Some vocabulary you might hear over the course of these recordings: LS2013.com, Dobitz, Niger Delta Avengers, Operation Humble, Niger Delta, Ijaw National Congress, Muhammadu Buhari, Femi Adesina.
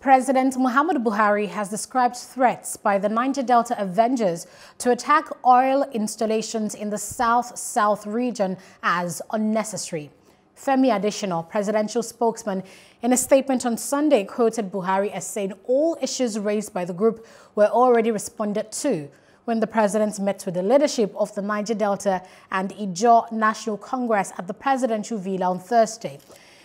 President Muhammadu Buhari has described threats by the Niger Delta Avengers to attack oil installations in the South-South region as unnecessary. Femi Adesina, presidential spokesman, in a statement on Sunday quoted Buhari as saying all issues raised by the group were already responded to when the president met with the leadership of the Niger Delta and Ijaw National Congress at the presidential villa on Thursday.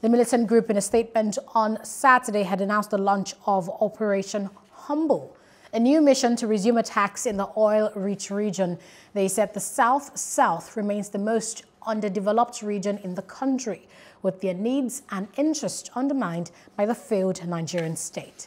The militant group, in a statement on Saturday, had announced the launch of Operation Humble, a new mission to resume attacks in the oil-rich region. They said the South-South remains the most underdeveloped region in the country, with their needs and interests undermined by the failed Nigerian state.